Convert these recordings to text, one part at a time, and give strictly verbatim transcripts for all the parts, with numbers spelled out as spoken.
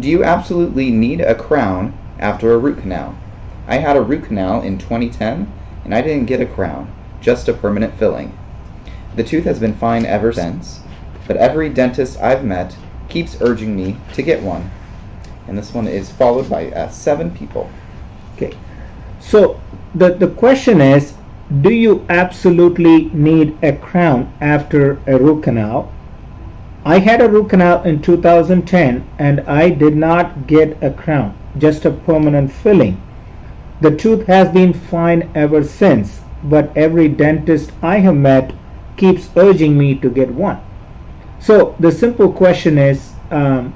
Do you absolutely need a crown after a root canal? I had a root canal in twenty ten, and I didn't get a crown, just a permanent filling. The tooth has been fine ever since, but every dentist I've met keeps urging me to get one. And this one is followed by uh, seven people. Okay. So the, the question is, do you absolutely need a crown after a root canal? I had a root canal in two thousand ten and I did not get a crown, just a permanent filling. The tooth has been fine ever since, but every dentist I have met keeps urging me to get one. So the simple question is, um,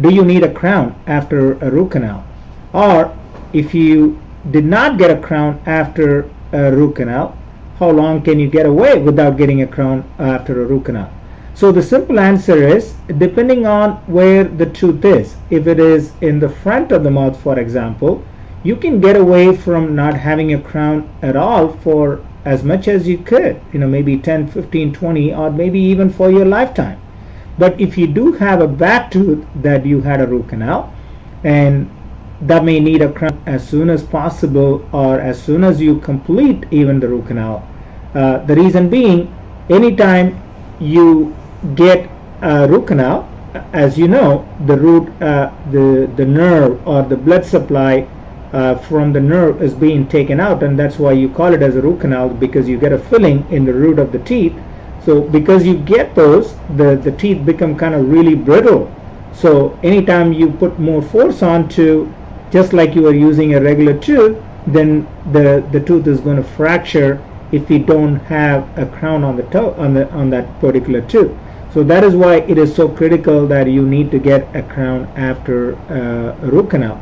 do you need a crown after a root canal? Or if you did not get a crown after a root canal, how long can you get away without getting a crown after a root canal? So the simple answer is, depending on where the tooth is, if it is in the front of the mouth, for example, you can get away from not having a crown at all for as much as you could, you know, maybe ten, fifteen, twenty, or maybe even for your lifetime. But if you do have a bad tooth that you had a root canal, and that may need a crown as soon as possible or as soon as you complete even the root canal, uh, the reason being, anytime you get a root canal, as you know, the root, uh, the, the nerve or the blood supply Uh, from the nerve is being taken out, and that's why you call it as a root canal, because you get a filling in the root of the teeth. So because you get those, the, the teeth become kind of really brittle. So anytime you put more force on to, just like you are using a regular tooth, then the, the tooth is going to fracture if you don't have a crown on the toe, on the on that particular tooth. So that is why it is so critical that you need to get a crown after uh, a root canal.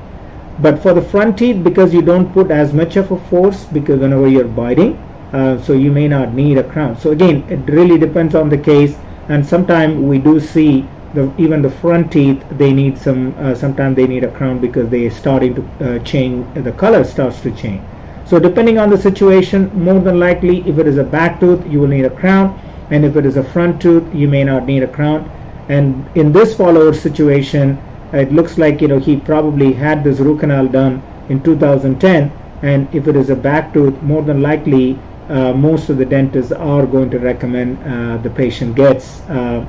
But for the front teeth, because you don't put as much of a force because whenever you're biting, uh, so you may not need a crown. So again, it really depends on the case, and sometimes we do see the, even the front teeth, they need some, uh, sometimes they need a crown because they starting to uh, change, the color starts to change. So depending on the situation, more than likely if it is a back tooth, you will need a crown, and if it is a front tooth, you may not need a crown. And in this follower situation, it looks like, you know, he probably had this root canal done in two thousand ten, and if it is a back tooth, more than likely uh, most of the dentists are going to recommend uh, the patient gets uh,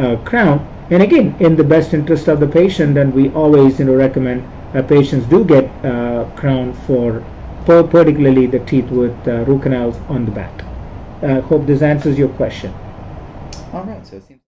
a crown. And again, in the best interest of the patient, and we always, you know, recommend uh, patients do get a crown for particularly the teeth with uh, root canals on the back. I uh, hope this answers your question. All right, so it seems